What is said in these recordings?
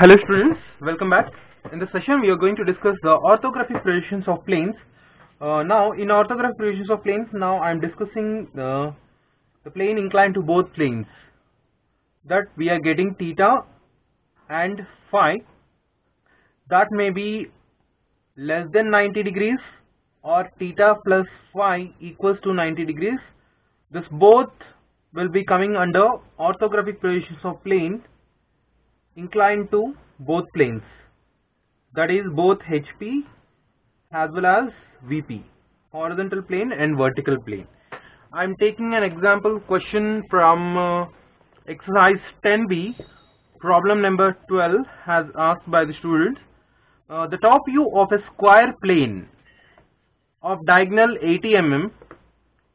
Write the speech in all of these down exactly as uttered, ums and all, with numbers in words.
Hello students, welcome back. In this session we are going to discuss the orthographic projections of planes. Uh, now in orthographic projections of planes, now I am discussing uh, the plane inclined to both planes, that we are getting theta and phi, that may be less than ninety degrees or theta plus phi equals to ninety degrees. This both will be coming under orthographic projections of plane inclined to both planes, that is both H P as well as V P, horizontal plane and vertical plane. I am taking an example question from uh, exercise ten B, problem number twelve, as asked by the students. Uh, the top view of a square plane of diagonal eighty millimeters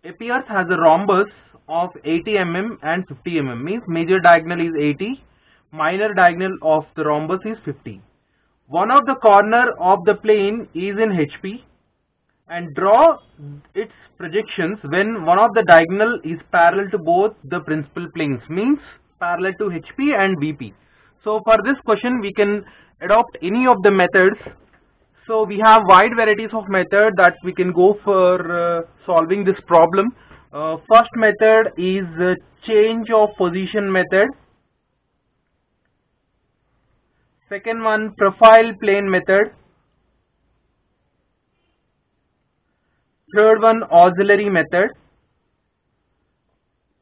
appears as a rhombus of eighty millimeters and fifty millimeters, means major diagonal is eighty, minor diagonal of the rhombus is fifty. One of the corner of the plane is in H P, and draw its projections when one of the diagonal is parallel to both the principal planes, means parallel to H P and V P. So for this question we can adopt any of the methods. So we have wide varieties of method that we can go for uh, solving this problem. Uh, first method is uh, change of position method. Second one, profile plane method. Third one, auxiliary method,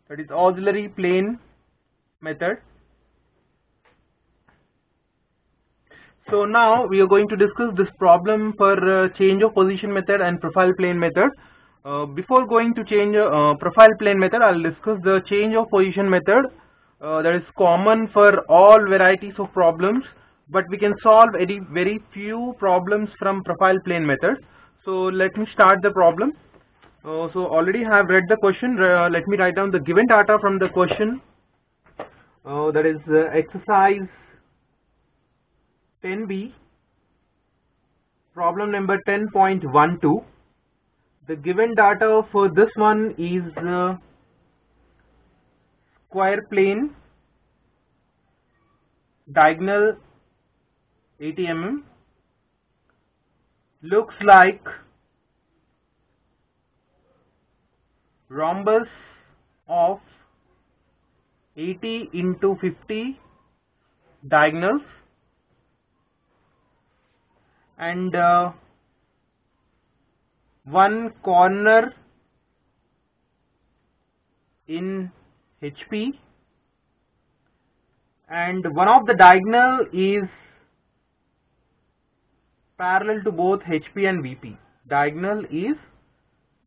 that is auxiliary plane method. So now we are going to discuss this problem for uh, change of position method and profile plane method. Uh, before going to change uh, profile plane method, I will discuss the change of position method, uh, that is common for all varieties of problems, but we can solve very, very few problems from profile plane method. So let me start the problem. Uh, so already I have read the question. Uh, let me write down the given data from the question. Uh, that is uh, exercise ten B, problem number ten point one two. The given data for this one is uh, square plane, diagonal eighty millimeters, looks like rhombus of eighty into fifty diagonals, and uh, one corner in H P, and one of the diagonal is parallel to both H P and V P. Diagonal is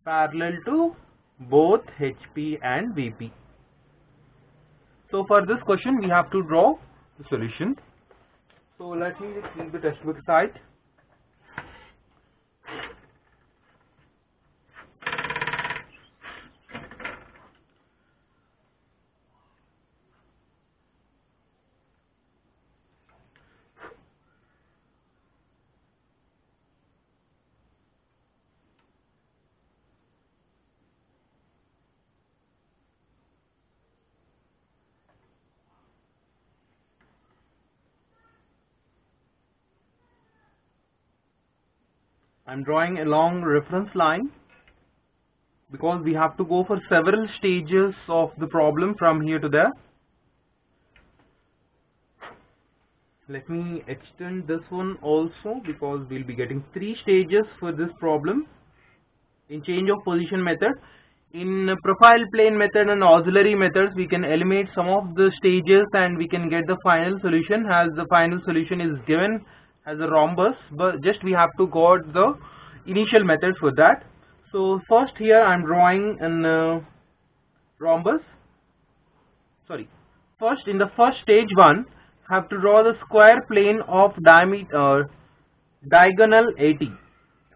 parallel to both H P and V P. So for this question we have to draw the solution. So let me just keep the textbook aside. I am drawing a long reference line because we have to go for several stages of the problem from here to there. Let me extend this one also, because we will be getting three stages for this problem in change of position method. In profile plane method and auxiliary methods we can eliminate some of the stages and we can get the final solution, as the final solution is given as a rhombus, but just we have to go out the initial methods for that. So first here I am drawing an uh, rhombus, sorry, first in the first stage one I have to draw the square plane of diameter, uh, diagonal eighty.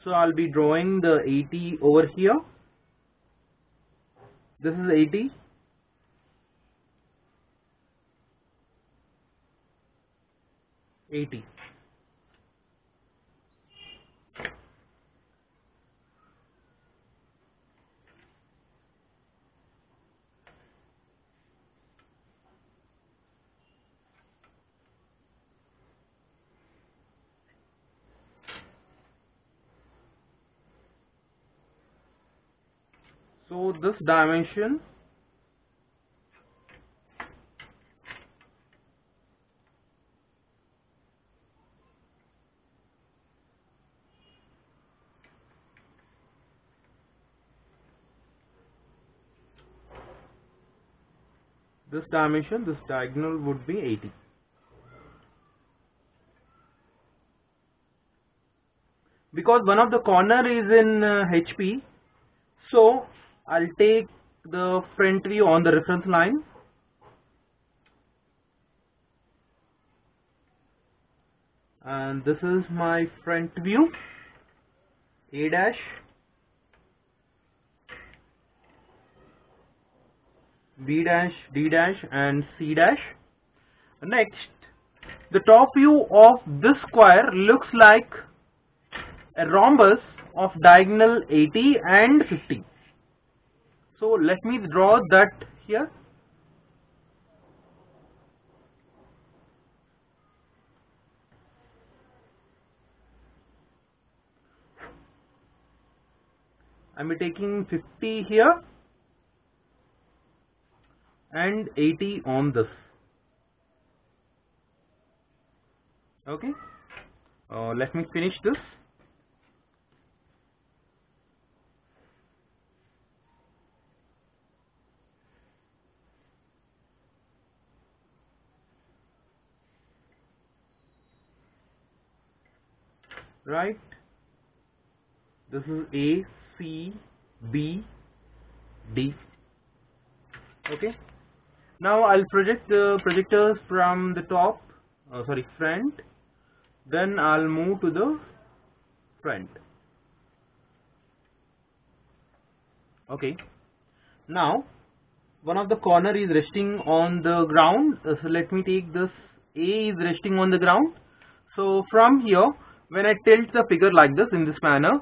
So I will be drawing the eighty over here, this is eighty. eighty. So this dimension this dimension, this diagonal would be eighty. Because one of the corner is in uh, H P, so I'll take the front view on the reference line. And this is my front view, A dash. B dash, D dash and C dash. Next, the top view of this square looks like a rhombus of diagonal eighty and fifty. So let me draw that here. I'm taking fifty here and eighty on this. Okay, uh, let me finish this. Right, this is A, C, B, D. Okay. Now I'll project the projectors from the top, oh sorry, front, then I'll move to the front. Okay, now one of the corner is resting on the ground, so let me take this, A is resting on the ground. So from here, when I tilt the figure like this, in this manner,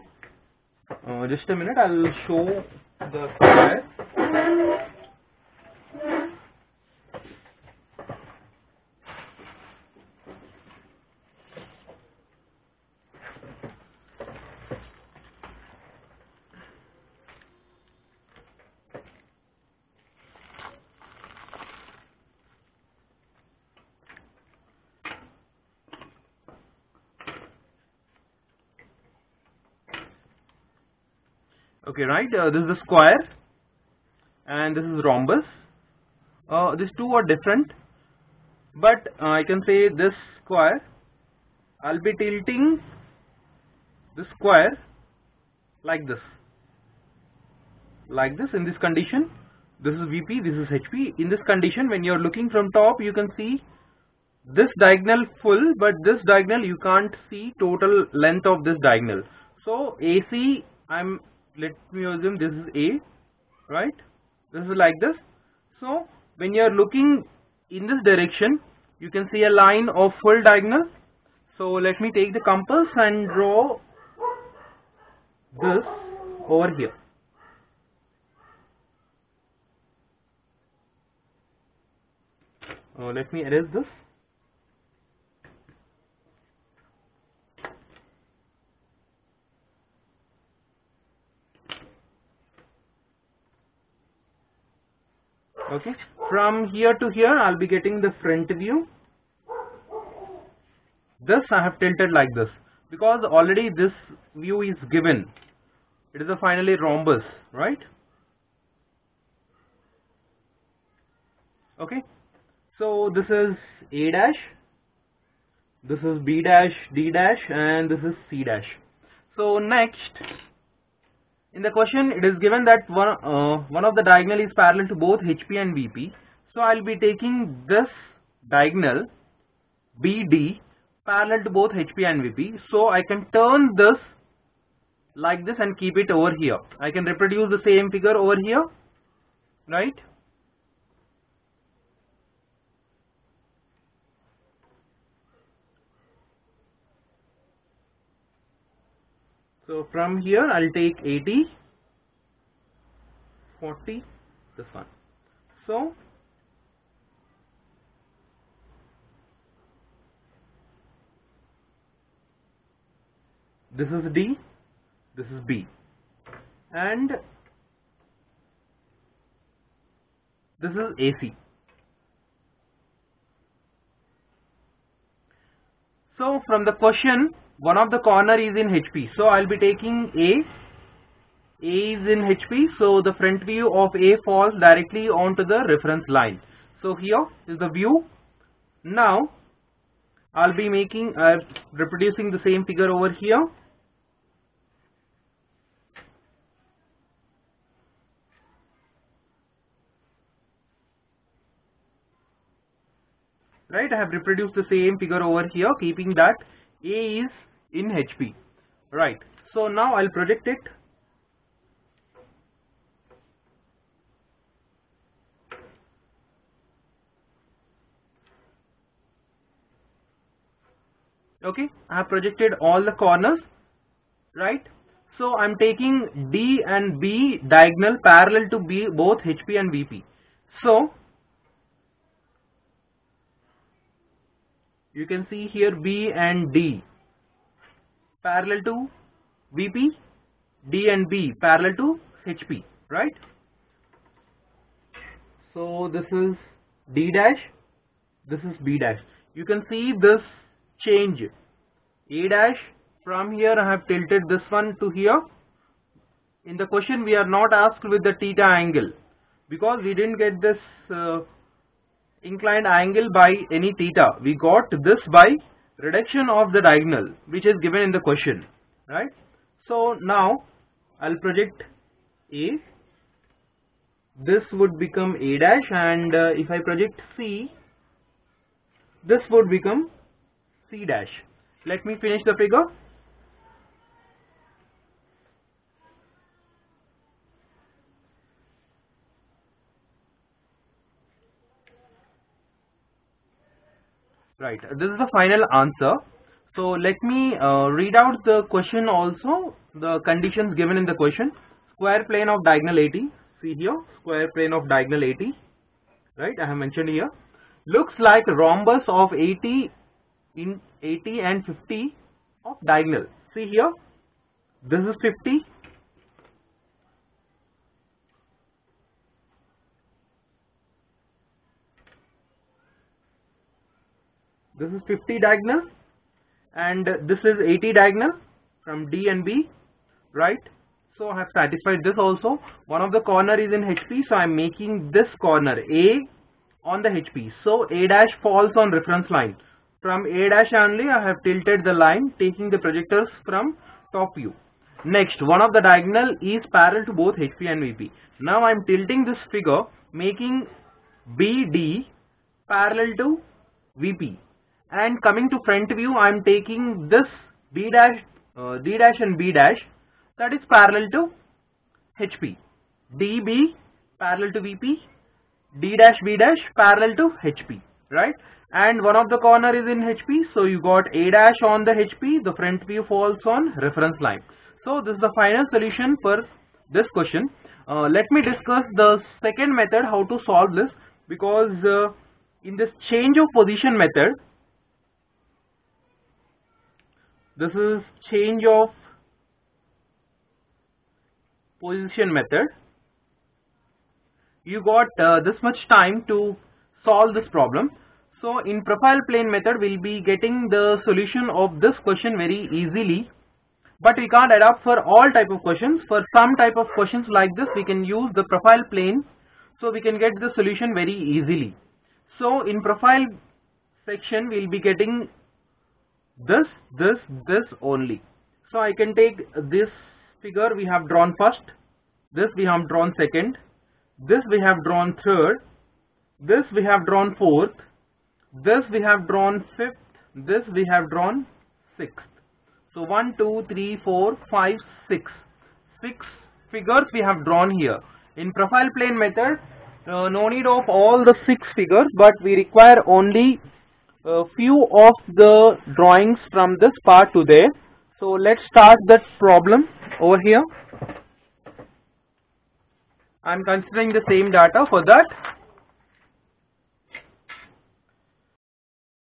uh, just a minute, I'll show the square. Okay, right, uh, this is the square and this is rhombus. Uh, these two are different, but uh, I can say this square, I'll be tilting the square like this, like this in this condition. This is V P, this is H P. In this condition, when you're looking from top, you can see this diagonal full, but this diagonal you can't see total length of this diagonal. So A C, I'm let me assume this is A, right? This is like this. So when you are looking in this direction, you can see a line of full diagonal. So let me take the compass and draw this over here. Uh, let me erase this. Okay, from here to here I'll be getting the front view. This I have tilted like this because already this view is given. It is a finally rhombus, right? Okay, so this is A dash, this is B dash, D dash and this is C dash. So next, in the question it is given that one, uh, one of the diagonal is parallel to both H P and V P. So I'll be taking this diagonal B D parallel to both H P and V P. So I can turn this like this and keep it over here. I can reproduce the same figure over here, right? So from here I'll take eighty, forty, this one. So this is D, this is B, and This is A C. So from the question, one of the corner is in H P. So I'll be taking A. A is in H P. So the front view of A falls directly onto the reference line. So here is the view. Now I'll be making, uh, reproducing the same figure over here. Right, I have reproduced the same figure over here, keeping that A is in H P. Right, so now I'll project it. Okay, I have projected all the corners. Right, so I'm taking D and B diagonal parallel to B, both H P and V P. So you can see here B and D parallel to V P, D and B parallel to H P, right? So this is D dash, this is B dash. You can see this change. A dash from here I have tilted this one to here. In the question we are not asked with the theta angle because we didn't get this uh, inclined angle by any theta. We got this by reduction of the diagonal, which is given in the question, right? So now I'll project A. This would become A dash, and uh, if I project C, this would become C dash. Let me finish the figure. Right, this is the final answer. So let me uh, read out the question also, the conditions given in the question. Square plane of diagonal eighty, see here, square plane of diagonal eighty, right, I have mentioned here. Looks like rhombus of eighty in eighty and fifty of diagonal. See here, this is fifty. This is fifty diagonal and this is eighty diagonal from D and B, right? So I have satisfied this also. One of the corner is in H P, so I am making this corner A on the H P. So A dash falls on reference line. From A dash only I have tilted the line, taking the projectors from top view. Next, one of the diagonal is parallel to both H P and V P. Now I am tilting this figure, making B D parallel to V P. And coming to front view, I am taking this B dash, uh, D dash and B dash, that is parallel to H P. D B parallel to V P, D dash B dash parallel to H P, right? And one of the corner is in H P, so you got A dash on the H P, the front view falls on reference line. So this is the final solution for this question. Uh, let me discuss the second method, how to solve this, because uh, in this change of position method, this is change of position method. You got uh, this much time to solve this problem. So in profile plane method we'll be getting the solution of this question very easily. But we can't adapt for all type of questions. For some type of questions like this we can use the profile plane. So we can get the solution very easily. So in profile section we'll be getting this, this, this only. So I can take this figure we have drawn first, this we have drawn second, this we have drawn third, this we have drawn fourth, this we have drawn fifth, this we have drawn sixth. So one, two, three, four, five, six. Six figures we have drawn here. In profile plane method, uh, no need of all the six figures, but we require only a few of the drawings from this part to there. So let's start that problem over here. I'm considering the same data for that.